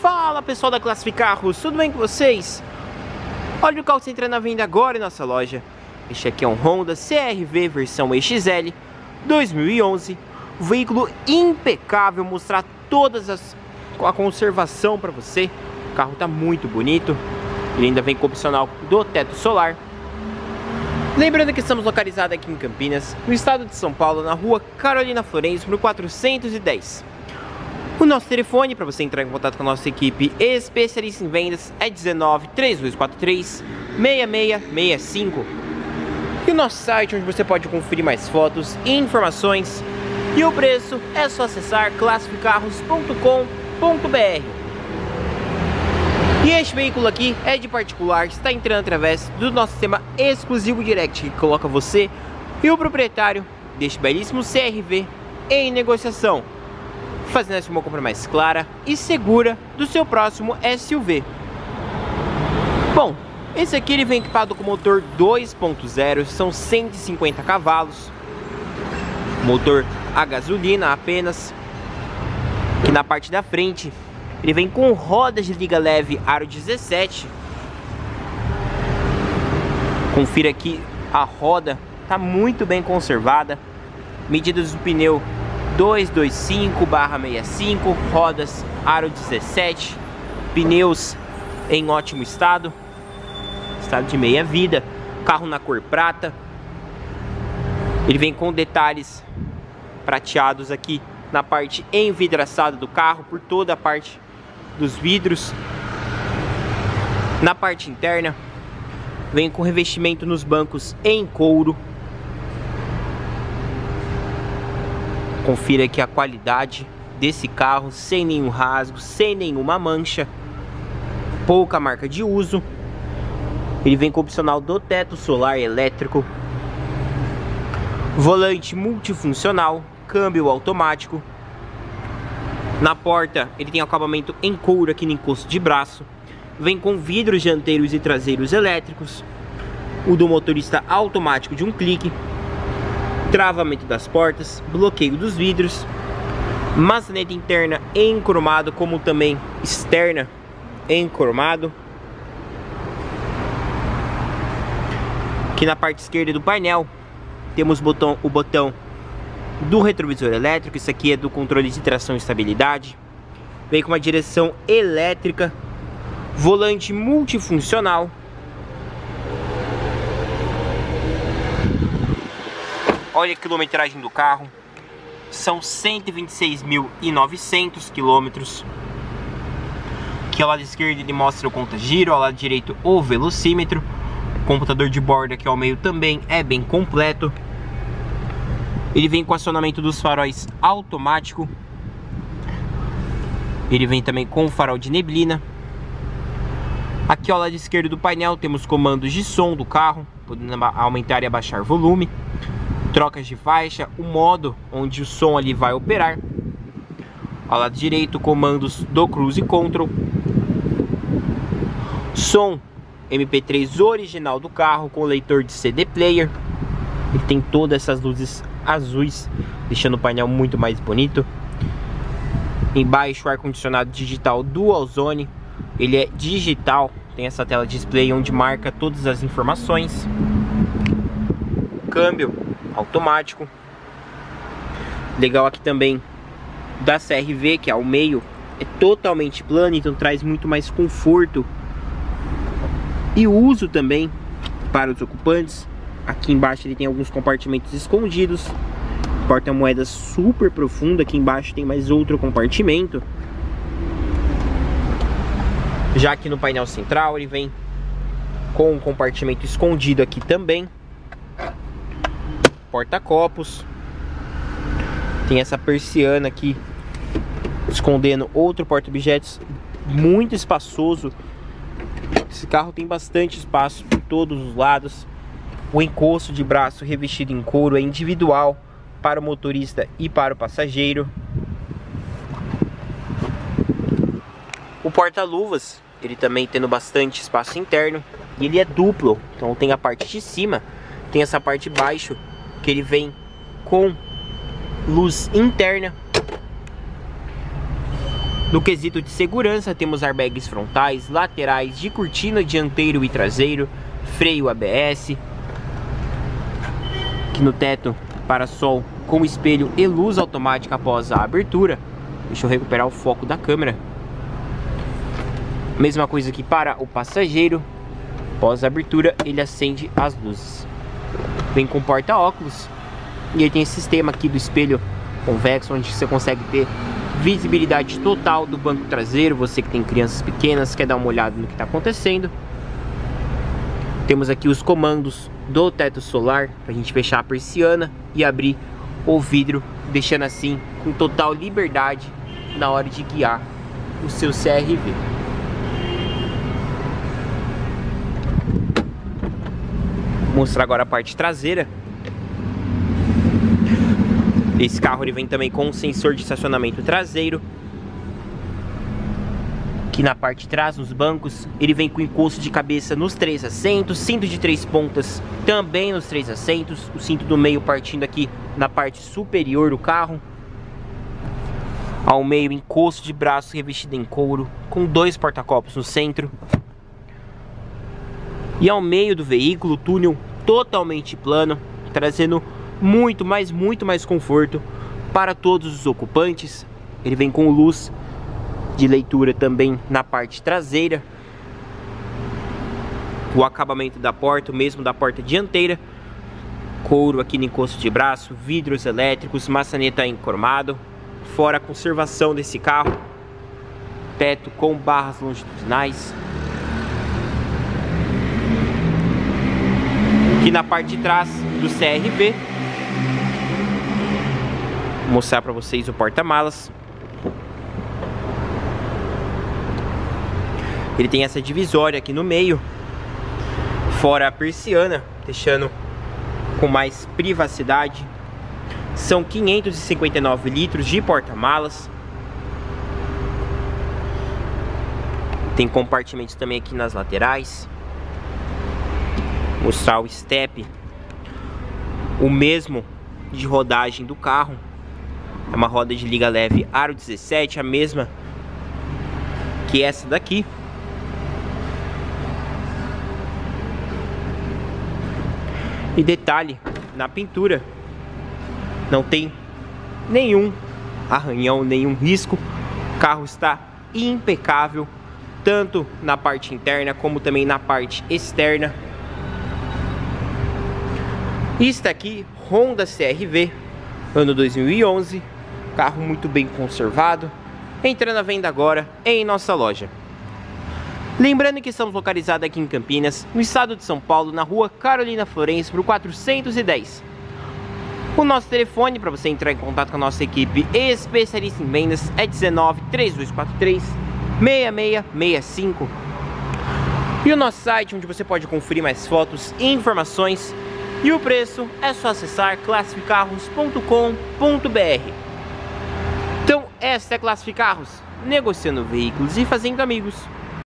Fala pessoal da Classificarros, tudo bem com vocês? Olha o carro que está entrando na venda agora em nossa loja. Este aqui é um Honda CR-V versão EXL 2011. Um veículo impecável, mostrar a conservação para você. O carro está muito bonito. Ele ainda vem com opcional do teto solar. Lembrando que estamos localizados aqui em Campinas, no estado de São Paulo, na rua Carolina Florence, número 410. O nosso telefone para você entrar em contato com a nossa equipe especialista em vendas é 19-3243-6665. E o nosso site, onde você pode conferir mais fotos e informações. E o preço é só acessar classificarros.com.br. E este veículo aqui é de particular, está entrando através do nosso sistema exclusivo Direct, que coloca você e o proprietário deste belíssimo CR-V em negociação, fazendo assim uma compra mais clara e segura do seu próximo SUV. Bom, esse aqui ele vem equipado com motor 2.0, são 150 cavalos, motor a gasolina apenas, que na parte da frente ele vem com rodas de liga leve aro 17. Confira aqui, a roda está muito bem conservada, medidas do pneu 225/65, rodas aro 17, pneus em ótimo estado, estado de meia vida, carro na cor prata. Ele vem com detalhes prateados aqui na parte envidraçada do carro, por toda a parte dos vidros. Na parte interna vem com revestimento nos bancos em couro. Confira aqui a qualidade desse carro, sem nenhum rasgo, sem nenhuma mancha, pouca marca de uso. Ele vem com o opcional do teto solar elétrico, volante multifuncional, câmbio automático. Na porta ele tem acabamento em couro aqui no encosto de braço. Vem com vidros dianteiros e traseiros elétricos, o do motorista automático de um clique, travamento das portas, bloqueio dos vidros, maçaneta interna em cromado, como também externa em cromado. Aqui na parte esquerda do painel temos o botão do retrovisor elétrico. Isso aqui é do controle de tração e estabilidade. Vem com uma direção elétrica, volante multifuncional. Olha a quilometragem do carro, são 126.900 quilômetros. Aqui ao lado esquerdo ele mostra o conta-giro, ao lado direito o velocímetro. O computador de bordo aqui ao meio também é bem completo. Ele vem com acionamento dos faróis automático. Ele vem também com farol de neblina. Aqui ao lado esquerdo do painel temos comandos de som do carro, podendo aumentar e abaixar volume, trocas de faixa, o modo onde o som ali vai operar. Ao lado direito, comandos do Cruise Control, som MP3 original do carro com leitor de CD player. Ele tem todas essas luzes azuis, deixando o painel muito mais bonito. Embaixo, o ar-condicionado digital Dual Zone, ele é digital, tem essa tela display onde marca todas as informações. Câmbio automático. Legal aqui também da CR-V, que ao meio é totalmente plano, então traz muito mais conforto e uso também para os ocupantes. Aqui embaixo ele tem alguns compartimentos escondidos, porta-moedas super profundo. Aqui embaixo tem mais outro compartimento. Já aqui no painel central ele vem com um compartimento escondido aqui também, porta-copos, tem essa persiana aqui escondendo outro porta-objetos. Muito espaçoso, esse carro tem bastante espaço por todos os lados. O encosto de braço revestido em couro é individual para o motorista e para o passageiro. O porta-luvas, ele também tendo bastante espaço interno, e ele é duplo, então tem a parte de cima, tem essa parte de baixo, que ele vem com luz interna. No quesito de segurança, temos airbags frontais, laterais, de cortina dianteiro e traseiro, freio ABS, que no teto, para-sol com espelho e luz automática após a abertura. Deixa eu recuperar o foco da câmera. Mesma coisa que para o passageiro, após a abertura ele acende as luzes. Vem com porta-óculos e ele tem esse sistema aqui do espelho convexo, onde você consegue ter visibilidade total do banco traseiro. Você que tem crianças pequenas, quer dar uma olhada no que está acontecendo. Temos aqui os comandos do teto solar, para a gente fechar a persiana e abrir o vidro, deixando assim com total liberdade na hora de guiar o seu CR-V. Vou mostrar agora a parte traseira. Esse carro ele vem também com um sensor de estacionamento traseiro. Aqui na parte de trás, nos bancos, ele vem com encosto de cabeça nos três assentos, cinto de três pontas também nos três assentos, o cinto do meio partindo aqui na parte superior do carro. Ao meio, encosto de braço revestido em couro, com dois porta-copos no centro. E ao meio do veículo, túnel totalmente plano, trazendo muito mais conforto para todos os ocupantes. Ele vem com luz de leitura também na parte traseira. O acabamento da porta, o mesmo da porta dianteira. Couro aqui no encosto de braço, vidros elétricos, maçaneta encromado. Fora a conservação desse carro. Teto com barras longitudinais. Aqui na parte de trás do CR-V, vou mostrar para vocês o porta-malas. Ele tem essa divisória aqui no meio, fora a persiana, deixando com mais privacidade. São 559 litros de porta-malas. Tem compartimentos também aqui nas laterais. Vou mostrar o step, o mesmo de rodagem do carro. É uma roda de liga leve aro 17, a mesma que essa daqui. E detalhe, na pintura não tem nenhum arranhão, nenhum risco. O carro está impecável, tanto na parte interna como também na parte externa. E está aqui Honda CR-V, ano 2011. Carro muito bem conservado, entrando à venda agora em nossa loja. Lembrando que estamos localizados aqui em Campinas, no estado de São Paulo, na rua Carolina Florence, número 410. O nosso telefone para você entrar em contato com a nossa equipe especialista em vendas é 19-3243-6665. E o nosso site, onde você pode conferir mais fotos e informações. E o preço é só acessar classificarros.com.br. Então, esta é Classificarros, negociando veículos e fazendo amigos.